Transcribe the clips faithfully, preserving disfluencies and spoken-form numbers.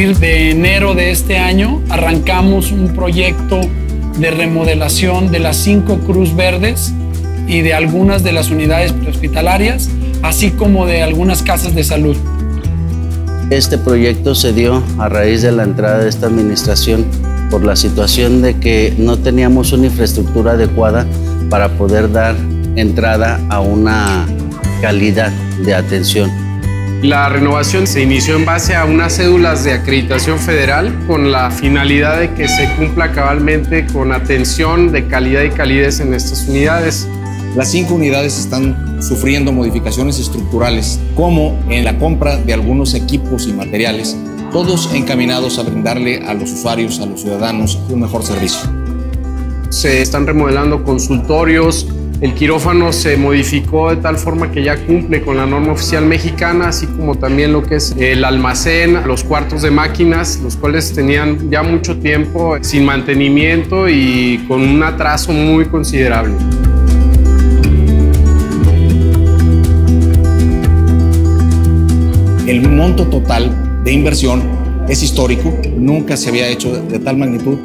partir de enero de este año arrancamos un proyecto de remodelación de las cinco Cruz Verdes y de algunas de las unidades prehospitalarias, así como de algunas casas de salud. Este proyecto se dio a raíz de la entrada de esta administración por la situación de que no teníamos una infraestructura adecuada para poder dar entrada a una calidad de atención. La renovación se inició en base a unas cédulas de acreditación federal con la finalidad de que se cumpla cabalmente con atención de calidad y calidez en estas unidades. Las cinco unidades están sufriendo modificaciones estructurales, como en la compra de algunos equipos y materiales, todos encaminados a brindarle a los usuarios, a los ciudadanos, un mejor servicio. Se están remodelando consultorios, el quirófano se modificó de tal forma que ya cumple con la norma oficial mexicana, así como también lo que es el almacén, los cuartos de máquinas, los cuales tenían ya mucho tiempo sin mantenimiento y con un atraso muy considerable. El monto total de inversión es histórico, nunca se había hecho de tal magnitud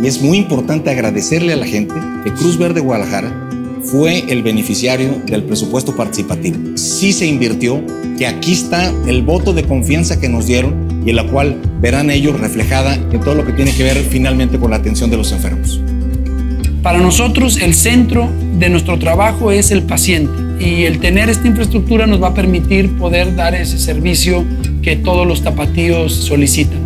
y es muy importante agradecerle a la gente que Cruz Verde Guadalajara fue el beneficiario del presupuesto participativo. Sí se invirtió, que aquí está el voto de confianza que nos dieron y en la cual verán ellos reflejada en todo lo que tiene que ver finalmente con la atención de los enfermos. Para nosotros el centro de nuestro trabajo es el paciente y el tener esta infraestructura nos va a permitir poder dar ese servicio que todos los tapatíos solicitan.